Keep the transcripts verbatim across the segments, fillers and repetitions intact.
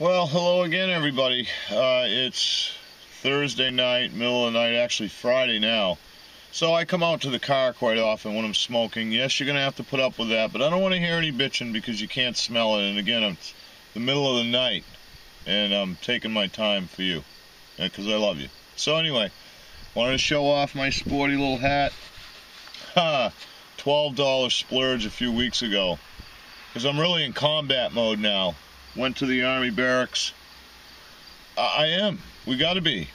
Well, hello again, everybody. Uh, it's Thursday night, middle of the night, actually Friday now. So I come out to the car quite often when I'm smoking. Yes, you're going to have to put up with that, but I don't want to hear any bitching because you can't smell it. And again, it's the middle of the night, and I'm taking my time for you because I love you. So anyway, wanted to show off my sporty little hat. Ha! twelve dollar splurge a few weeks ago because I'm really in combat mode now. Went to the Army barracks. I, I am. We got to be.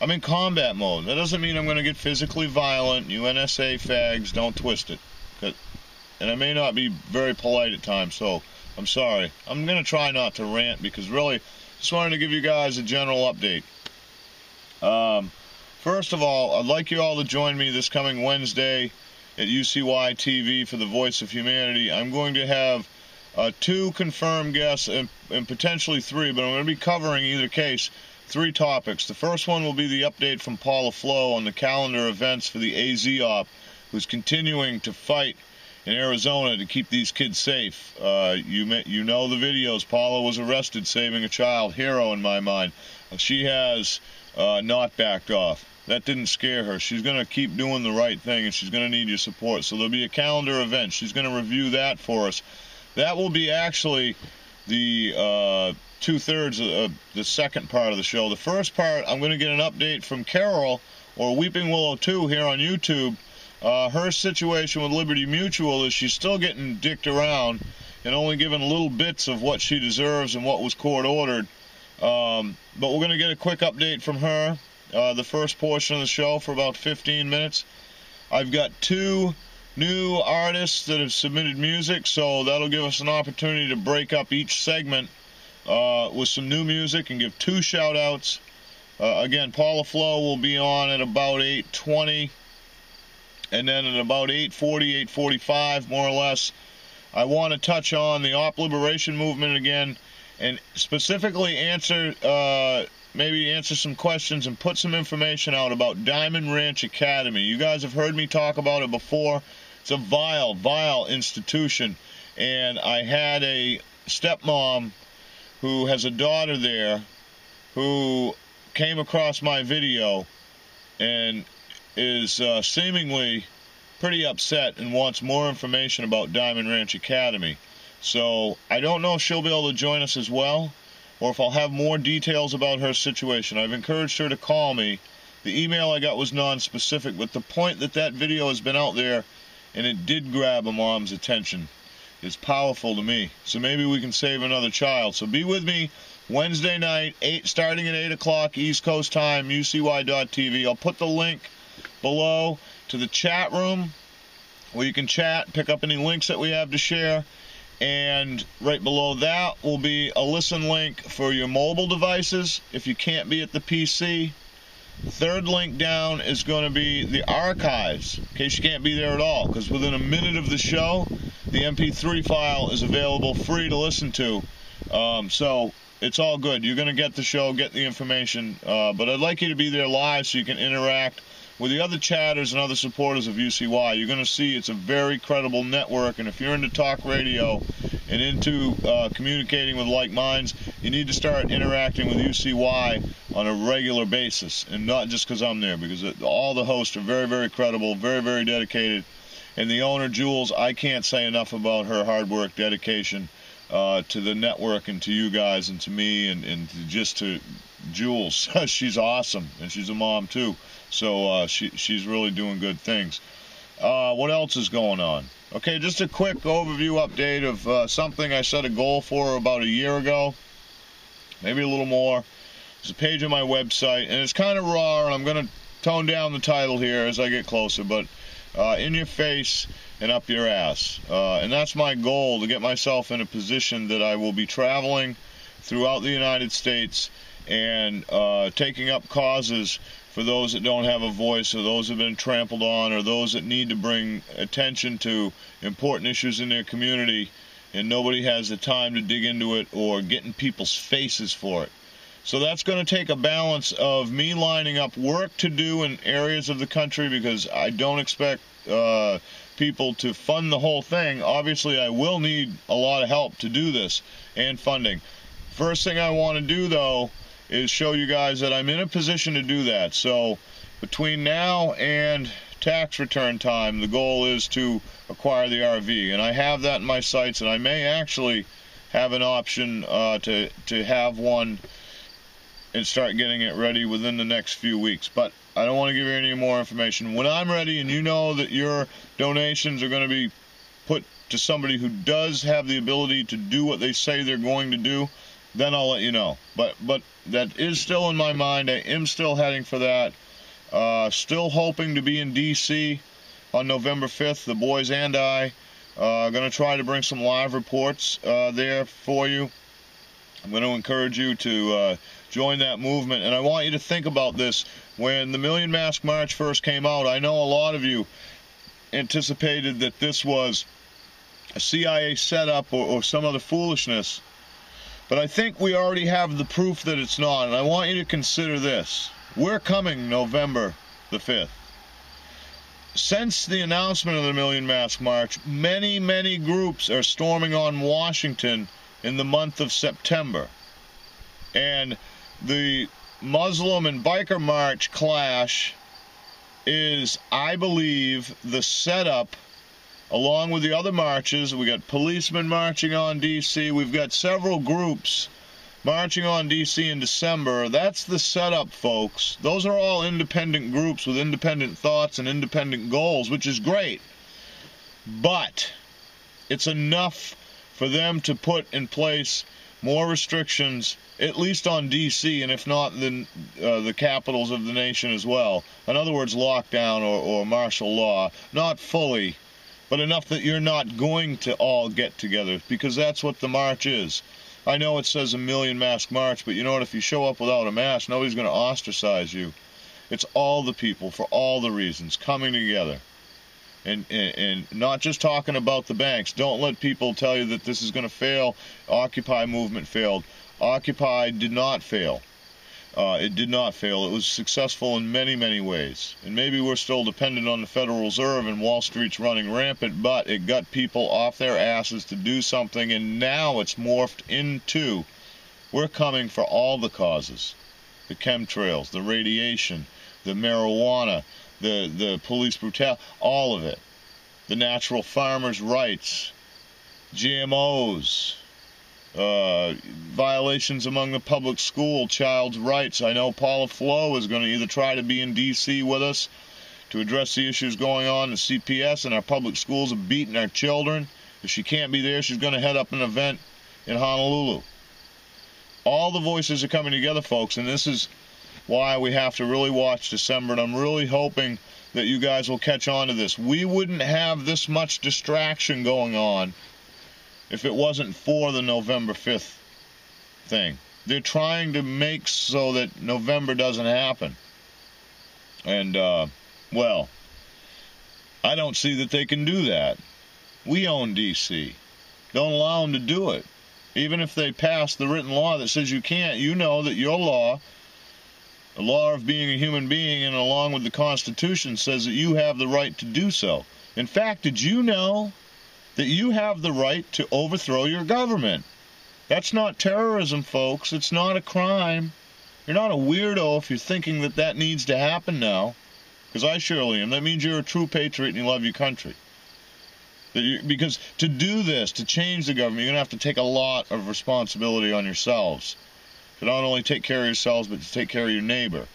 I'm in combat mode. That doesn't mean I'm going to get physically violent. You N S A fags, don't twist it. And I may not be very polite at times, so I'm sorry. I'm going to try not to rant because really, just wanted to give you guys a general update. Um, first of all, I'd like you all to join me this coming Wednesday at U C Y T V for the Voice of Humanity. I'm going to have uh, two confirmed guests and, and potentially three, but I'm going to be covering either case. Three topics. The first one will be the update from Paula Flo on the calendar events for the A Z-O P, who's continuing to fight in Arizona to keep these kids safe. Uh, you may, you know the videos. Paula was arrested saving a child. Hero in my mind. She has uh, not backed off. That didn't scare her. She's going to keep doing the right thing, and she's going to need your support. So there'll be a calendar event. She's going to review that for us. That will be actually the uh, two-thirds of the second part of the show. The first part, I'm going to get an update from Carol, or Weeping Willow two, here on YouTube. Uh, her situation with Liberty Mutual is she's still getting dicked around and only given little bits of what she deserves and what was court-ordered. Um, but we're going to get a quick update from her, uh, the first portion of the show, for about fifteen minutes. I've got two new artists that have submitted music, so that'll give us an opportunity to break up each segment Uh, with some new music and give two shout outs. Uh, again, Paula Flo will be on at about eight twenty, and then at about eight forty, eight forty-five, more or less, I want to touch on the O P liberation movement again, and specifically answer, uh, maybe answer some questions and put some information out about Diamond Ranch Academy. You guys have heard me talk about it before. It's a vile, vile institution, and I had a stepmom who has a daughter there who came across my video and is uh, seemingly pretty upset and wants more information about Diamond Ranch Academy. So I don't know if she'll be able to join us as well, or if I'll have more details about her situation. I've encouraged her to call me. The email I got was non-specific, but the point that that video has been out there and it did grab a mom's attention. It's powerful to me. So maybe we can save another child. So be with me Wednesday night, eight, starting at eight o'clock East Coast time, U C Y dot T V. I'll put the link below to the chat room where you can chat, pick up any links that we have to share. And right below that will be a listen link for your mobile devices if you can't be at the P C. Third link down is going to be the archives, in case you can't be there at all, because within a minute of the show, the M P three file is available free to listen to. Um, so it's all good. You're going to get the show, get the information, uh, but I'd like you to be there live so you can interact with the other chatters and other supporters of U C Y. You're going to see it's a very credible network, and if you're into talk radio and into uh, communicating with like minds, you need to start interacting with U C Y on a regular basis, and not just because I'm there, because it, all the hosts are very, very credible, very, very dedicated, and the owner, Jules, I can't say enough about her hard work, dedication uh, to the network and to you guys and to me and, and to just to Jules. She's awesome, and she's a mom, too. So uh, she, she's really doing good things. Uh, what else is going on? Okay, just a quick overview update of uh, something I set a goal for about a year ago, maybe a little more. There's a page on my website, and it's kind of raw, and I'm going to tone down the title here as I get closer, but uh, in your face and up your ass. Uh, and that's my goal, to get myself in a position that I will be traveling throughout the United States and uh, taking up causes for those that don't have a voice, or those that have been trampled on, or those that need to bring attention to important issues in their community, and nobody has the time to dig into it or get in people's faces for it. So that's going to take a balance of me lining up work to do in areas of the country, because I don't expect uh, people to fund the whole thing. Obviously, I will need a lot of help to do this and funding. First thing I want to do, though, is show you guys that I'm in a position to do that. So between now and tax return time, the goal is to acquire the R V, and I have that in my sights, and I may actually have an option uh, to, to have one and start getting it ready within the next few weeks. But I don't want to give you any more information. When I'm ready and you know that your donations are going to be put to somebody who does have the ability to do what they say they're going to do, then I'll let you know. But but that is still in my mind. I am still heading for that. Uh, still hoping to be in D C on November fifth, the boys and I. Uh, going to try to bring some live reports uh, there for you. I'm going to encourage you to uh, join that movement, and I want you to think about this. When the Million Mask March first came out, I know a lot of you anticipated that this was a C I A setup or, or some other foolishness, but I think we already have the proof that it's not, and I want you to consider this. We're coming November the fifth. Since the announcement of the Million Mask March, many, many groups are storming on Washington in the month of September, and the Muslim and biker march clash is, I believe, the setup, along with the other marches. We got policemen marching on D C. We've got several groups marching on D C in December. That's the setup, folks. Those are all independent groups with independent thoughts and independent goals, which is great, but it's enough for them to put in place more restrictions, at least on D C, and if not, then uh, the capitals of the nation as well. In other words, lockdown or, or martial law. Not fully, but enough that you're not going to all get together, because that's what the march is. I know it says a million mask march, but you know what? If you show up without a mask, nobody's going to ostracize you. It's all the people, for all the reasons, coming together. And, and, and not just talking about the banks. Don't let people tell you that this is going to fail. Occupy movement failed. Occupy did not fail. Uh, it did not fail. It was successful in many, many ways. And maybe we're still dependent on the Federal Reserve and Wall Street's running rampant, but it got people off their asses to do something, and now it's morphed into, we're coming for all the causes. The chemtrails, the radiation, the marijuana, the the police brutality, all of it, the natural farmers' rights, G M Os, uh, violations among the public school, child's rights. I know Paula Flo is going to either try to be in D C with us to address the issues going on in C P S, and our public schools are beating our children. If she can't be there, she's going to head up an event in Honolulu. All the voices are coming together, folks, and this is why we have to really watch December, and I'm really hoping that you guys will catch on to this. We wouldn't have this much distraction going on if it wasn't for the November fifth thing. They're trying to make so that November doesn't happen. And, uh, well, I don't see that they can do that. We own D C. Don't allow them to do it. Even if they pass the written law that says you can't, you know that your law, the law of being a human being, and along with the Constitution, says that you have the right to do so. In fact, did you know that you have the right to overthrow your government? That's not terrorism, folks. It's not a crime. You're not a weirdo if you're thinking that that needs to happen now, because I surely am. That means you're a true patriot and you love your country. That you, because to do this, to change the government, you're going to have to take a lot of responsibility on yourselves. To not only take care of yourselves, but to take care of your neighbor.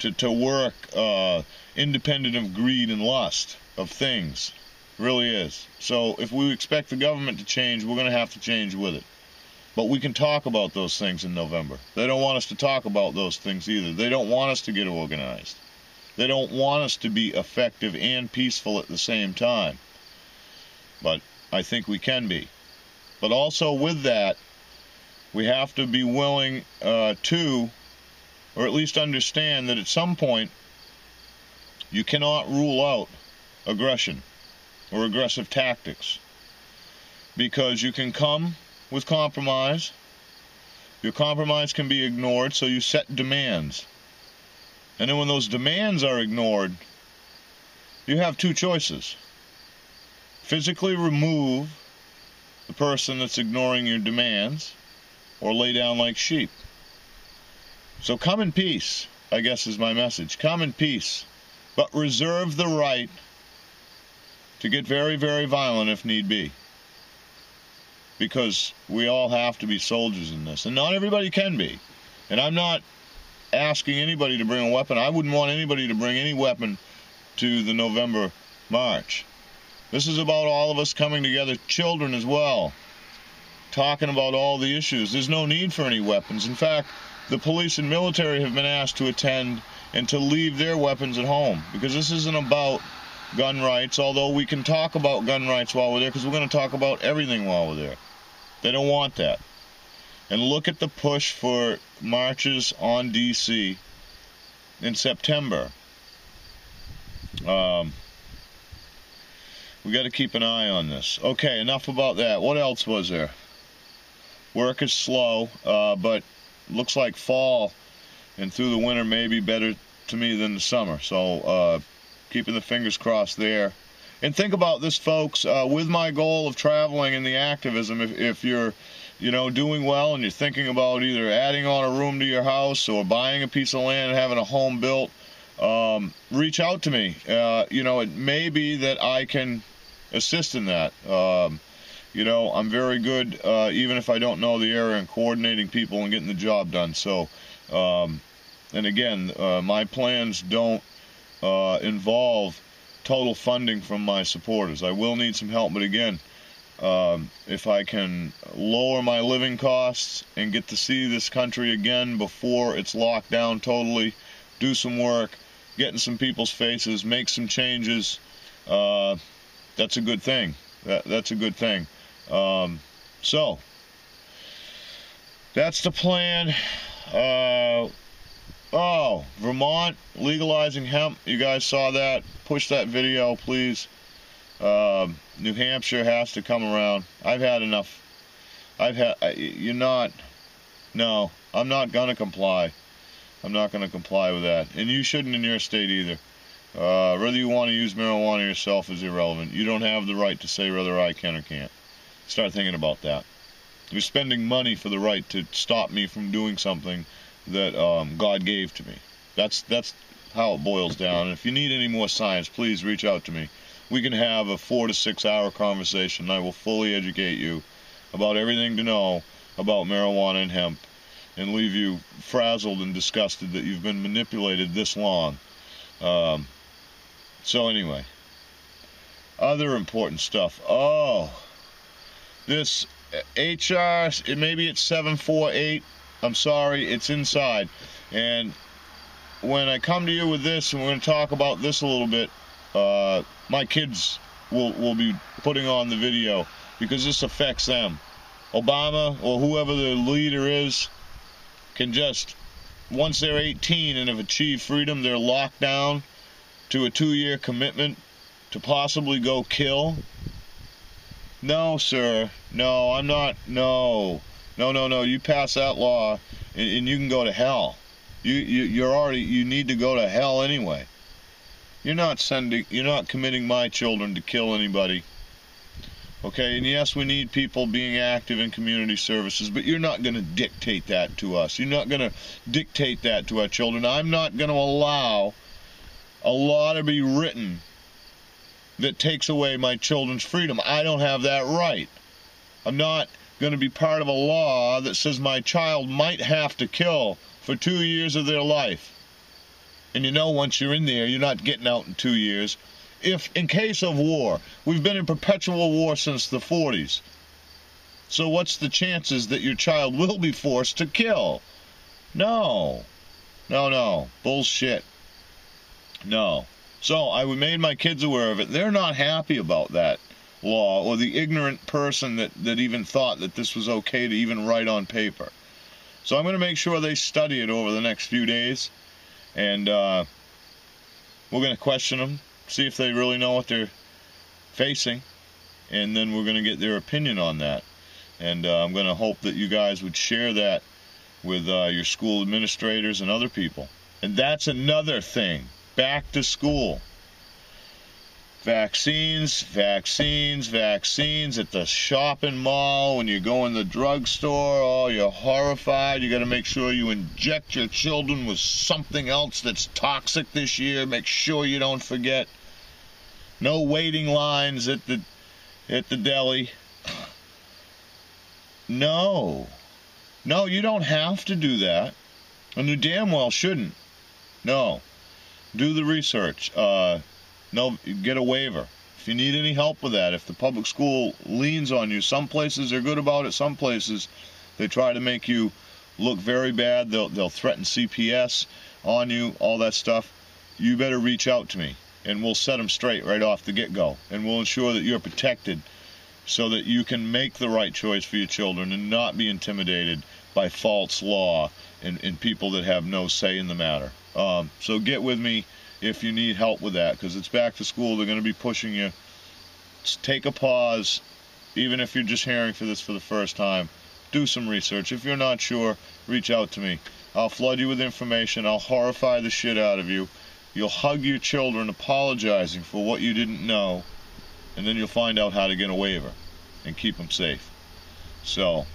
To, to work uh, independent of greed and lust of things. It really is. So if we expect the government to change, we're going to have to change with it. But we can talk about those things in November. They don't want us to talk about those things either. They don't want us to get organized. They don't want us to be effective and peaceful at the same time. But I think we can be. But also with that, we have to be willing uh, to, or at least understand that at some point, you cannot rule out aggression or aggressive tactics, because you can come with compromise. Your compromise can be ignored, so you set demands. And then when those demands are ignored, you have two choices. Physically remove the person that's ignoring your demands, or lay down like sheep. So come in peace, I guess is my message. Come in peace, but reserve the right to get very, very violent if need be. Because we all have to be soldiers in this, and not everybody can be. And I'm not asking anybody to bring a weapon. I wouldn't want anybody to bring any weapon to the November march. This is about all of us coming together, children as well, talking about all the issues. There's no need for any weapons. In fact, the police and military have been asked to attend and to leave their weapons at home, because this isn't about gun rights, although we can talk about gun rights while we're there, because we're going to talk about everything while we're there. They don't want that. And look at the push for marches on D C in September. Um... We got to keep an eye on this. Okay, enough about that. What else was there? Work is slow, uh, but looks like fall and through the winter may be better to me than the summer. So uh, keeping the fingers crossed there. And think about this, folks. Uh, with my goal of traveling and the activism, if, if you're, you know, doing well and you're thinking about either adding on a room to your house or buying a piece of land and having a home built, um, reach out to me. Uh, you know, it may be that I can assist in that. Um, you know, I'm very good, uh, even if I don't know the area, and coordinating people and getting the job done. So, um, and again, uh, my plans don't uh, involve total funding from my supporters. I will need some help, but again, um, if I can lower my living costs and get to see this country again before it's locked down totally, do some work, get in some people's faces, make some changes, uh, that's a good thing. That, that's a good thing. Um, so, that's the plan. Uh, oh, Vermont legalizing hemp. You guys saw that. Push that video, please. Um, New Hampshire has to come around. I've had enough. I've had, I, you're not, no, I'm not going to comply. I'm not going to comply with that. And you shouldn't in your state either. Uh, whether you want to use marijuana yourself is irrelevant. You don't have the right to say whether I can or can't. Start thinking about that. You're spending money for the right to stop me from doing something that um, God gave to me. That's, that's how it boils down. And if you need any more science, please reach out to me. We can have a four to six hour conversation. I will fully educate you about everything to know about marijuana and hemp, and leave you frazzled and disgusted that you've been manipulated this long. Um, so anyway, other important stuff. Oh, this H R, it, maybe it's seven forty-eight. I'm sorry, it's inside. And when I come to you with this, and we're going to talk about this a little bit, uh, my kids will, will be putting on the video, because this affects them. Obama, or whoever the leader is, can just, once they're eighteen and have achieved freedom, they're locked down to a two-year commitment to possibly go kill. No, sir. No, I'm not. No. No, no, no. You pass that law, and, and you can go to hell. You, you, you're already, you need to go to hell anyway. You're not sending, you're not committing my children to kill anybody. Okay, and yes, we need people being active in community services, but you're not going to dictate that to us. You're not going to dictate that to our children. I'm not going to allow a law to be written that takes away my children's freedom. I don't have that right. I'm not going to be part of a law that says my child might have to kill for two years of their life. And you know, once you're in there, you're not getting out in two years. If in case of war, we've been in perpetual war since the forties. So what's the chances that your child will be forced to kill? No. No, no. Bullshit. No. So I made my kids aware of it. They're not happy about that law, or the ignorant person that, that even thought that this was okay to even write on paper. So I'm going to make sure they study it over the next few days. And uh, we're going to question them, see if they really know what they're facing, and then we're going to get their opinion on that. And uh, I'm going to hope that you guys would share that with uh, your school administrators and other people. And that's another thing. Back to school. Vaccines, vaccines, vaccines at the shopping mall, when you go in the drugstore, oh, you're horrified. You got to make sure you inject your children with something else that's toxic this year. Make sure you don't forget. No waiting lines at the, at the deli. No. No, you don't have to do that. And you damn well shouldn't. No. Do the research. Uh... No, get a waiver. If you need any help with that, if the public school leans on you, some places are good about it, some places they try to make you look very bad, they'll, they'll threaten C P S on you, all that stuff. You better reach out to me, and we'll set them straight right off the get-go, and we'll ensure that you're protected so that you can make the right choice for your children and not be intimidated by false law and, and people that have no say in the matter. Um, so get with me if you need help with that, because it's back to school, they're going to be pushing you. Just take a pause, even if you're just hearing for this for the first time. Do some research. If you're not sure, reach out to me. I'll flood you with information. I'll horrify the shit out of you. You'll hug your children apologizing for what you didn't know, and then you'll find out how to get a waiver and keep them safe. So,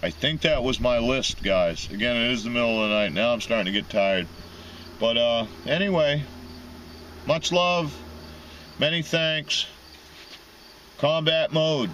I think that was my list, guys. Again, it is the middle of the night. Now I'm starting to get tired. But uh, anyway... much love, many thanks, combat mode.